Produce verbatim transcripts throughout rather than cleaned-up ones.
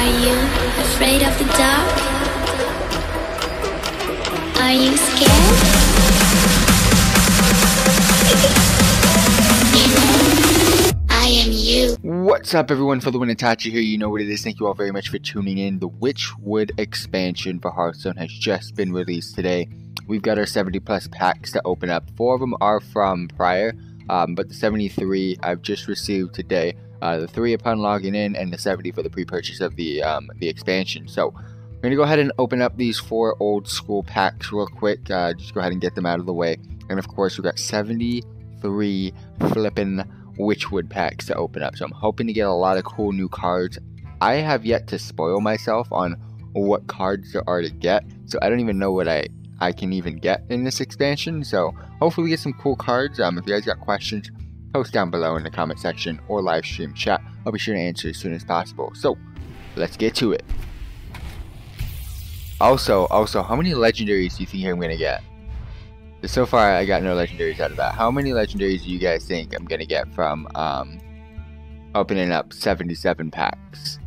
Are you afraid of the dark? Are you scared? What's up everyone, for the win Itachi here, you know what it is, thank you all very much for tuning in. The Witchwood expansion for Hearthstone has just been released today. We've got our seventy plus packs to open up. Four of them are from prior, um, but the seventy-three I've just received today. Uh, the three upon logging in and the seventy for the pre-purchase of the, um, the expansion. So, I'm going to go ahead and open up these four old school packs real quick. Uh, just go ahead and get them out of the way. And of course, we've got seventy-three flippin' Witchwood packs to open up, so I'm hoping to get a lot of cool new cards. I have yet to spoil myself on what cards there are to get, so I don't even know what I I can even get in this expansion. So hopefully we get some cool cards. Um, if you guys got questions, post down below in the comment section or live stream chat. I'll be sure to answer as soon as possible. So let's get to it. Also, also, how many legendaries do you think I'm gonna get? So far, I got no legendaries out of that. How many legendaries do you guys think I'm going to get from um, opening up seventy-seven packs?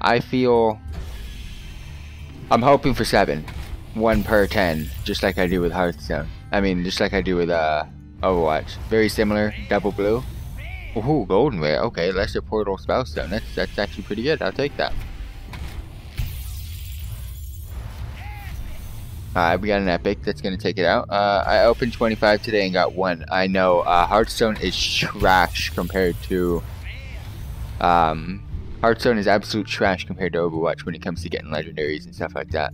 I feel... I'm hoping for seven. One per ten, just like I do with Hearthstone. I mean, just like I do with uh, Overwatch. Very similar, double blue. Ooh, golden rare. Okay, lesser portal spellstone. That's, that's actually pretty good. I'll take that. Alright, we got an epic. That's going to take it out. Uh, I opened twenty-five today and got one. I know, uh, Hearthstone is trash compared to... Um, Hearthstone is absolute trash compared to Overwatch when it comes to getting legendaries and stuff like that.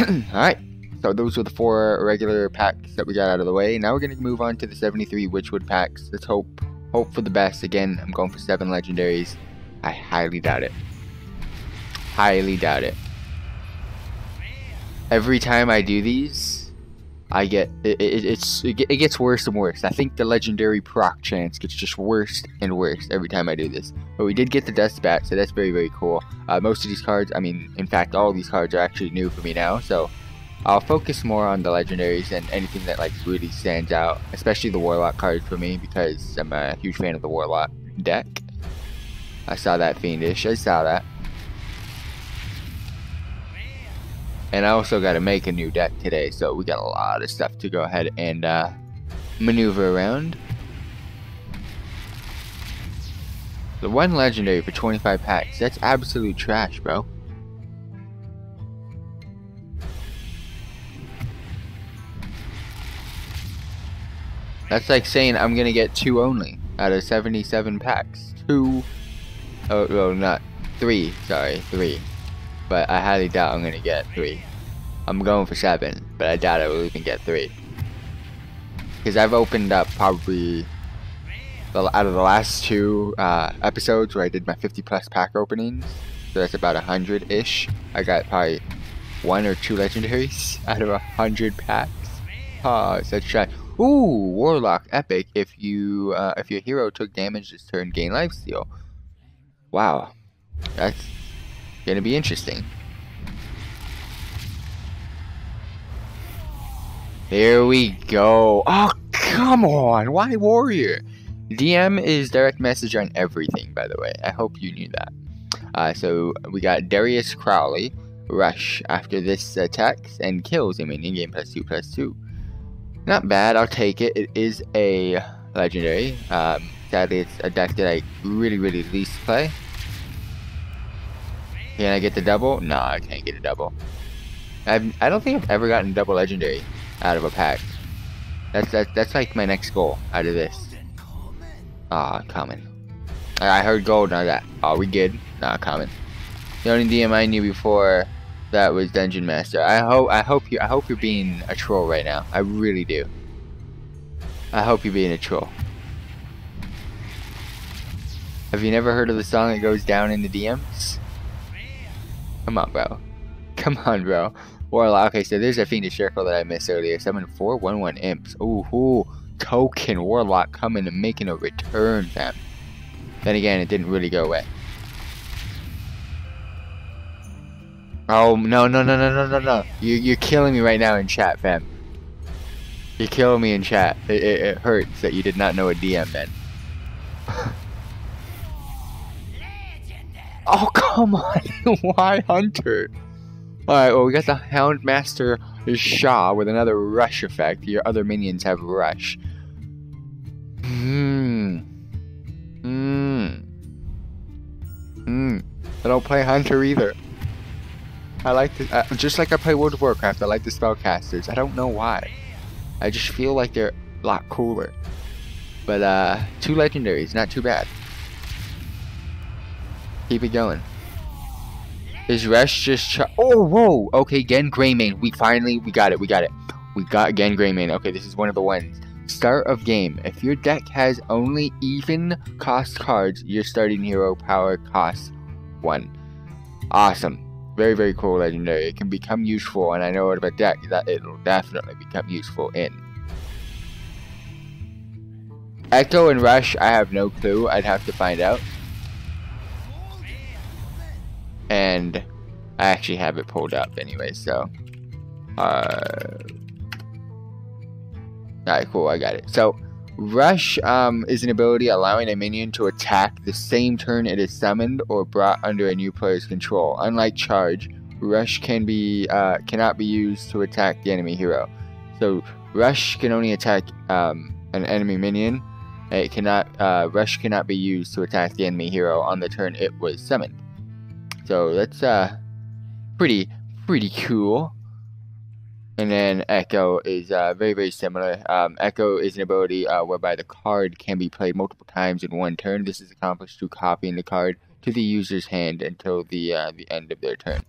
Alright, so those were the four regular packs that we got out of the way. Now we're going to move on to the seventy-three Witchwood packs. Let's hope, hope for the best. Again, I'm going for seven legendaries. I highly doubt it. Highly doubt it. Every time I do these, I get it, it, it's it gets worse and worse. I think the legendary proc chance gets just worse and worse every time I do this. But we did get the dust bat, so that's very very cool. Uh, most of these cards, I mean, in fact, all of these cards are actually new for me now. So I'll focus more on the legendaries and anything that like really stands out, especially the warlock cards for me because I'm a huge fan of the warlock deck. I saw that fiendish. I saw that. And I also got to make a new deck today, so we got a lot of stuff to go ahead and uh, maneuver around. The one legendary for twenty-five packs, that's absolute trash, bro. That's like saying I'm going to get two only out of seventy-seven packs. Two, oh, well, not, three, sorry, three. But I highly doubt I'm going to get three. I'm going for seven, but I doubt I will even get three. Because I've opened up probably, out of the last two uh, episodes where I did my fifty plus pack openings, so that's about one hundred-ish, I got probably one or two legendaries out of one hundred packs. Oh, such trash. Ooh, Warlock, epic. If you uh, if your hero took damage this turn, gain lifesteal. Wow. That's... gonna be interesting. There we go. Oh, come on. Why warrior? D M is direct message on everything, by the way. I hope you knew that. Uh, so we got Darius Crowley. Rush after this attacks and kills him in in-game plus two plus two. Not bad. I'll take it. It is a legendary. Um, sadly, it's a deck that I really, really least play. Can I get the double? No, I can't get a double. I've, I don't think I've ever gotten double legendary out of a pack. That's that, that's like my next goal out of this. Ah, oh, common. I heard gold and I got. Oh, we good? Nah, common. The only D M I knew before that was Dungeon Master. I hope I hope you I hope you're being a troll right now. I really do. I hope you're being a troll. Have you never heard of the song that goes down in the D Ms? Come on, bro. Come on, bro. Warlock. Okay, so there's a Fiendish Circle that I missed earlier. Summon four, one, one imps. Ooh, ooh, token Warlock coming and making a return, fam. Then again, it didn't really go away. Oh, no, no, no, no, no, no, no. You, you're killing me right now in chat, fam. You're killing me in chat. It, it, it hurts that you did not know a D M meant. Oh, come on. Why Hunter? Alright, well, we got the Houndmaster Shaw with another rush effect. Your other minions have rush. Hmm. Hmm. Hmm. I don't play Hunter either. I like to, uh, just like I play World of Warcraft, I like the spellcasters. I don't know why. I just feel like they're a lot cooler. But, uh, two legendaries, not too bad. Keep it going. Is Rush just ch- Oh, whoa! Okay, Genn Greymane. We finally, we got it, we got it. We got Genn Greymane. Okay, this is one of the ones. Start of game. If your deck has only even cost cards, your starting hero power costs one. Awesome. Very, very cool legendary. It can become useful, and I know it about deck that it'll definitely become useful in. Echo and Rush, I have no clue. I'd have to find out. And I actually have it pulled up anyway, so uh alright, cool, I got it. So Rush um is an ability allowing a minion to attack the same turn it is summoned or brought under a new player's control. Unlike Charge, Rush can be uh cannot be used to attack the enemy hero. So Rush can only attack um an enemy minion. It cannot uh Rush cannot be used to attack the enemy hero on the turn it was summoned. So that's uh pretty pretty cool. And then Echo is uh very very similar. Um, Echo is an ability uh, whereby the card can be played multiple times in one turn. This is accomplished through copying the card to the user's hand until the uh, the end of their turn.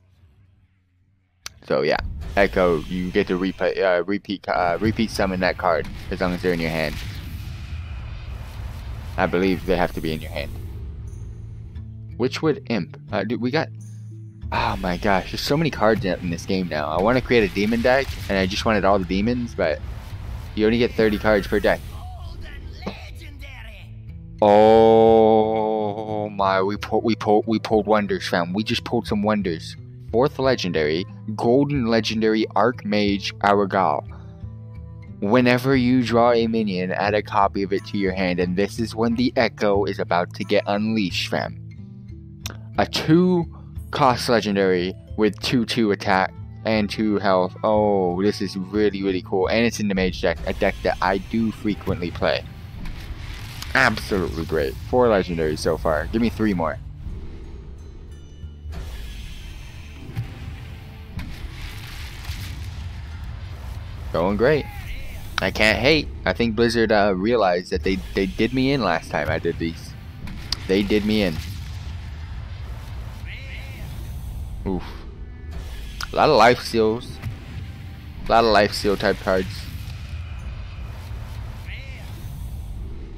So yeah, Echo, you get to replay uh, repeat uh, repeat summon that card as long as they're in your hand. I believe they have to be in your hand. Witchwood Imp. Uh, dude, we got... Oh my gosh, there's so many cards in this game now. I want to create a demon deck, and I just wanted all the demons, but you only get thirty cards per deck. Oh my, we pulled, we pulled, we pulled wonders, fam. We just pulled some wonders. Fourth legendary, golden legendary Archmage Aragal. Whenever you draw a minion, add a copy of it to your hand, and this is when the Echo is about to get unleashed, fam. A two cost legendary with two two attack and two health. Oh, this is really, really cool. And it's in the mage deck, a deck that I do frequently play. Absolutely great. Four legendaries so far. Give me three more. Going great. I can't hate. I think Blizzard uh, realized that they, they did me in last time I did these. They did me in. Oof. A lot of life steals. A lot of life steal type cards.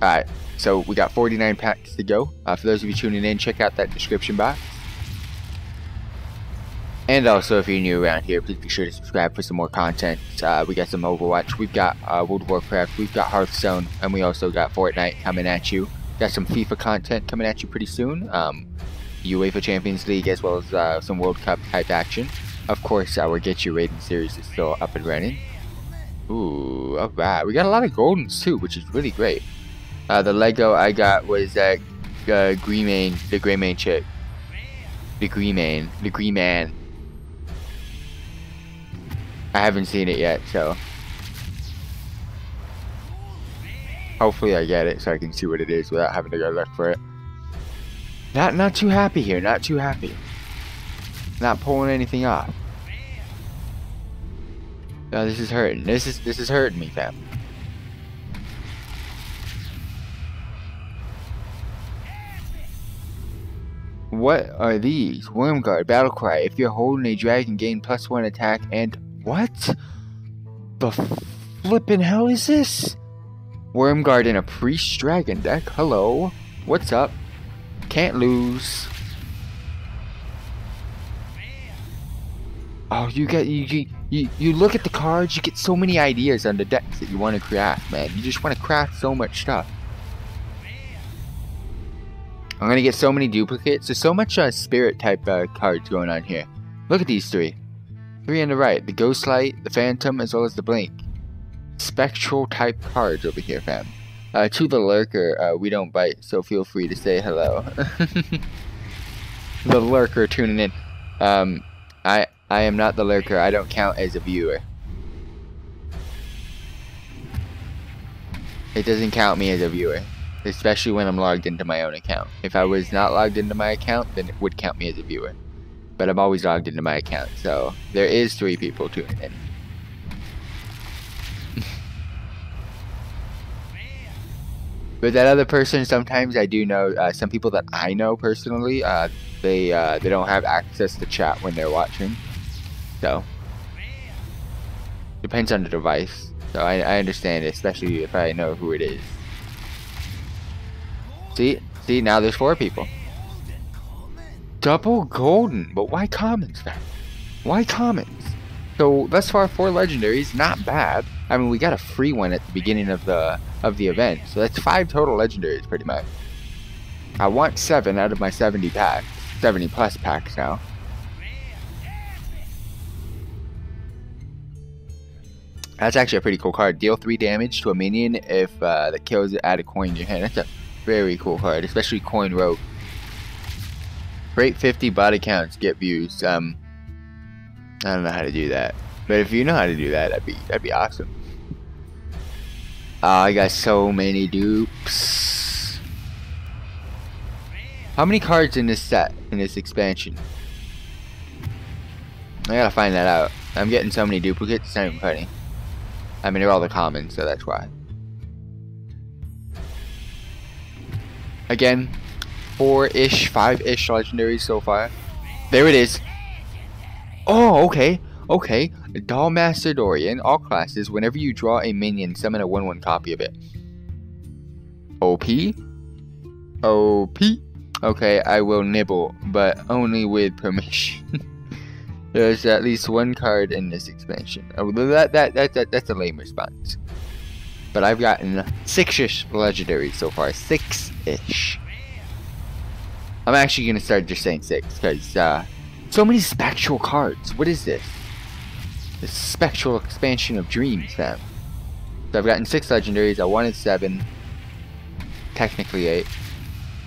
Alright, so we got forty-nine packs to go. Uh, for those of you tuning in, check out that description box. And also, if you're new around here, please be sure to subscribe for some more content. Uh, we got some Overwatch, we've got uh, World of Warcraft, we've got Hearthstone, and we also got Fortnite coming at you. Got some FIFA content coming at you pretty soon. Um... UEFA Champions League, as well as uh, some World Cup type action. Of course, our Get Your Rating series is still up and running. Ooh, alright. We got a lot of Goldens too, which is really great. Uh, the Lego I got was that uh, Greymane, the Greymane chick. The Greymane, the Greymane. I haven't seen it yet, so. Hopefully I get it so I can see what it is without having to go look for it. Not not too happy here, not too happy. Not pulling anything off. No, this is hurting. This is this is hurting me, fam. What are these? Wormguard, Battlecry. If you're holding a dragon, gain plus one attack and what? The flippin' hell is this? Wormguard in a priest dragon deck. Hello. What's up? Can't lose. Oh, you get you, you you look at the cards. You get so many ideas on the decks that you want to craft, man. You just want to craft so much stuff. I'm gonna get so many duplicates. There's so much uh, spirit type uh, cards going on here. Look at these three, three on the right: the Ghostlight, the Phantom, as well as the Blink. Spectral type cards over here, fam. Uh, to the lurker, uh, we don't bite, so feel free to say hello. the lurker tuning in. Um, I I am not the lurker. I don't count as a viewer. It doesn't count me as a viewer, especially when I'm logged into my own account. If I was not logged into my account, then it would count me as a viewer. But I'm always logged into my account, so there is three people tuning in. But that other person, sometimes I do know, uh, some people that I know personally, uh, they uh, they don't have access to chat when they're watching. So, depends on the device. So I, I understand, especially if I know who it is. See? See, now there's four people. Double golden, but why commons? Why commons? So thus far, four legendaries, not bad. I mean, we got a free one at the beginning of the of the event, so that's five total legendaries, pretty much. I want seven out of my seventy packs, seventy plus packs now. That's actually a pretty cool card. Deal three damage to a minion if uh, that kills it. Add a coin in your hand. That's a very cool card, especially coin rogue. Rate fifty body counts, get views. Um, I don't know how to do that, but if you know how to do that, that'd be that'd be awesome. Uh, I got so many dupes. How many cards in this set, in this expansion? I gotta find that out. I'm getting so many duplicates. It's not even funny. I mean, they're all the commons, so that's why. Again, four-ish, five-ish legendaries so far. There it is. Oh, okay. Okay. Dollmaster Dorian, all classes. Whenever you draw a minion, summon a one one copy of it. O P? O P? Okay, I will nibble, but only with permission. There's at least one card in this expansion. Oh, that, that, that, that, that's a lame response. But I've gotten six-ish legendaries so far. Six-ish. I'm actually going to start just saying six, because uh, so many spectral cards. What is this? The spectral expansion of dreams, fam. So I've gotten six legendaries. I wanted seven. Technically eight.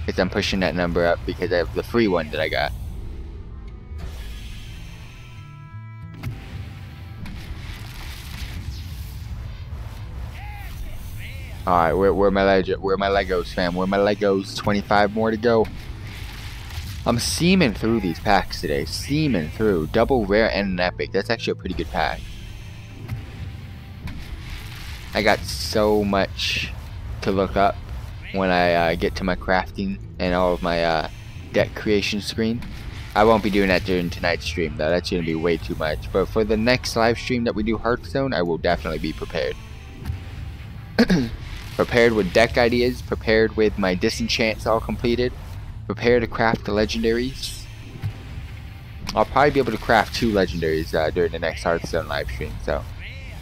Because I'm pushing that number up because I have the free one that I got. Alright, where, where, where are my Legos, fam? Where are my Legos? twenty-five more to go. I'm seaming through these packs today. Seaming through. Double rare and an epic. That's actually a pretty good pack. I got so much to look up when I uh, get to my crafting and all of my uh, deck creation screen. I won't be doing that during tonight's stream though. That's going to be way too much. But for the next live stream that we do Hearthstone, I will definitely be prepared. Prepared with deck ideas. Prepared with my disenchants all completed. Prepare to craft the legendaries. I'll probably be able to craft two legendaries uh, during the next Hearthstone live stream, so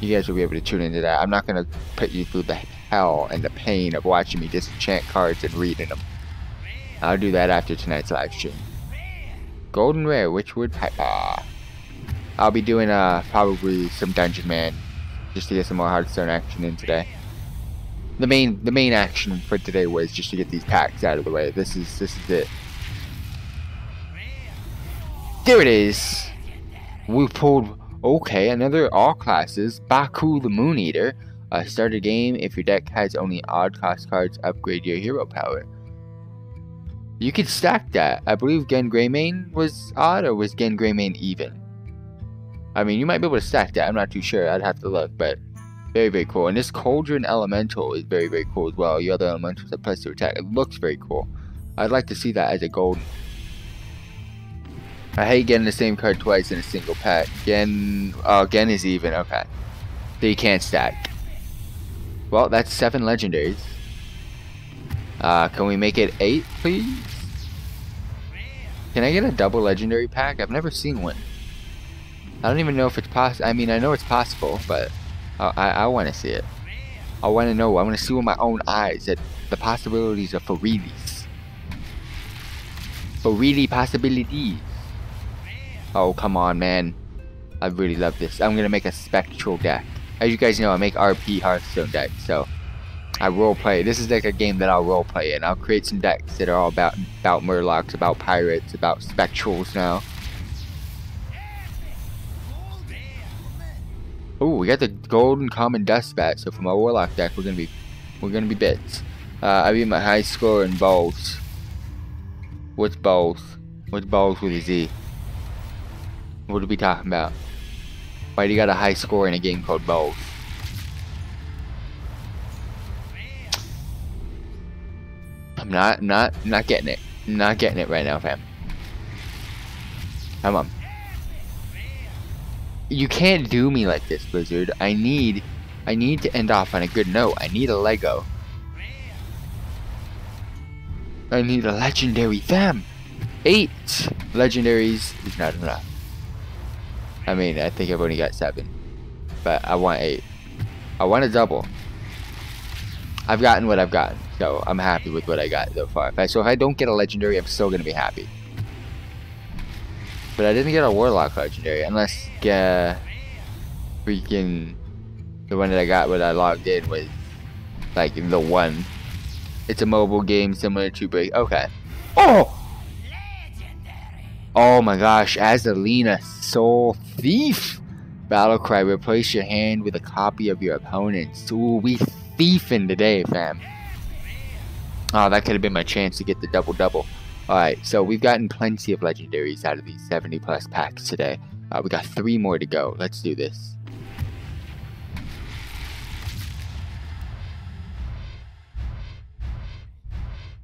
you guys will be able to tune into that. I'm not going to put you through the hell and the pain of watching me disenchant cards and reading them. I'll do that after tonight's live stream. Golden Rare, Witchwood Piper. I'll be doing uh, probably some Dungeon Man just to get some more Hearthstone action in today. The main the main action for today was just to get these packs out of the way. This is this is it. There it is. We pulled okay, another all classes. Baku the Moon Eater. Uh, start a game. If your deck has only odd cost cards, upgrade your hero power. You could stack that. I believe Genn Greymane was odd, or was Genn Greymane even? I mean, you might be able to stack that. I'm not too sure. I'd have to look, but very, very cool. And this Cauldron Elemental is very, very cool as well. Your other elementals are plus to attack. It looks very cool. I'd like to see that as a golden. I hate getting the same card twice in a single pack. Genn... Oh, Genn is even. Okay. So you can't stack. Well, that's seven legendaries. Uh, can we make it eight, please? Can I get a double legendary pack? I've never seen one. I don't even know if it's possible. I mean, I know it's possible, but... I, I want to see it. I want to know. I want to see with my own eyes that the possibilities are for realies. For really possibilities. Oh, come on, man. I really love this. I'm going to make a spectral deck. As you guys know, I make R P Hearthstone decks, so I role play. This is like a game that I'll role play in. I'll create some decks that are all about about murlocs, about pirates, about spectrals now. Ooh, we got the golden common dust bat. So for my warlock deck, we're gonna be we're gonna be bits. Uh, I beat my high score in bowls. What's bowls? What's bowls with a Z? What are we talking about? Why do you got a high score in a game called bowls? I'm not, not, not getting it. I'm not getting it right now, fam. Come on. You can't do me like this, Blizzard. I need, I need to end off on a good note. I need a Lego. I need a legendary, fam. Eight legendaries is not enough. I mean, I think I've only got seven, but I want eight. I want a double. I've gotten what I've gotten, so I'm happy with what I got so far. So if I don't get a legendary, I'm still gonna be happy. But I didn't get a warlock legendary, unless uh, freaking the one that I got when I logged in was like the one. It's a mobile game similar to Break. Okay. Oh. Oh my gosh, Azelina Soul Thief! Battlecry, replace your hand with a copy of your opponent's. Ooh, we thiefing today, fam. Oh, that could have been my chance to get the double-double. Alright, so we've gotten plenty of legendaries out of these seventy plus packs today. Uh, we got three more to go. Let's do this.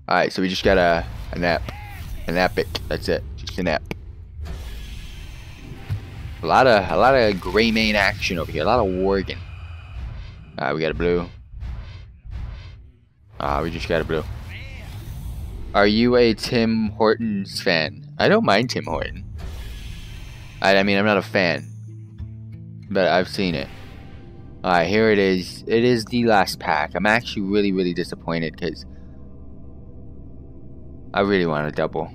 Alright, so we just got a, a nap. An epic. That's it. Just an epic. A lot of a lot of Greymane action over here. A lot of Worgen. Ah, uh, we got a blue. Ah, uh, we just got a blue. Are you a Tim Hortons fan? I don't mind Tim Horton. I, I mean, I'm not a fan, but I've seen it. All right, here it is. It is the last pack. I'm actually really, really disappointed because I really want a double.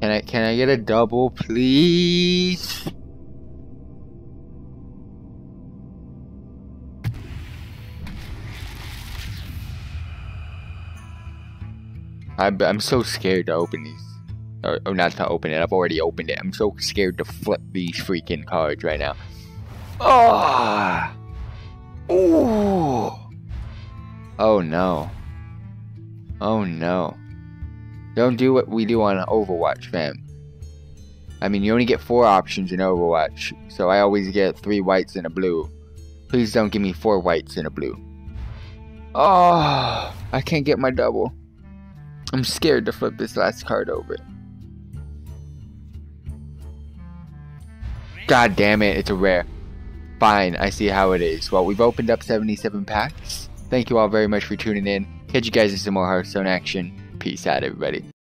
Can I can I get a double, please? I'm I'm so scared to open these, or, or not to open it. I've already opened it. I'm so scared to flip these freaking cards right now. Oh, oh, oh no. Oh no. Don't do what we do on Overwatch, fam. I mean, you only get four options in Overwatch, so I always get three whites and a blue. Please don't give me four whites and a blue. Oh, I can't get my double. I'm scared to flip this last card over. God damn it, it's a rare. Fine, I see how it is. Well, we've opened up seventy-seven packs. Thank you all very much for tuning in. Catch you guys in some more Hearthstone action. Peace out, everybody.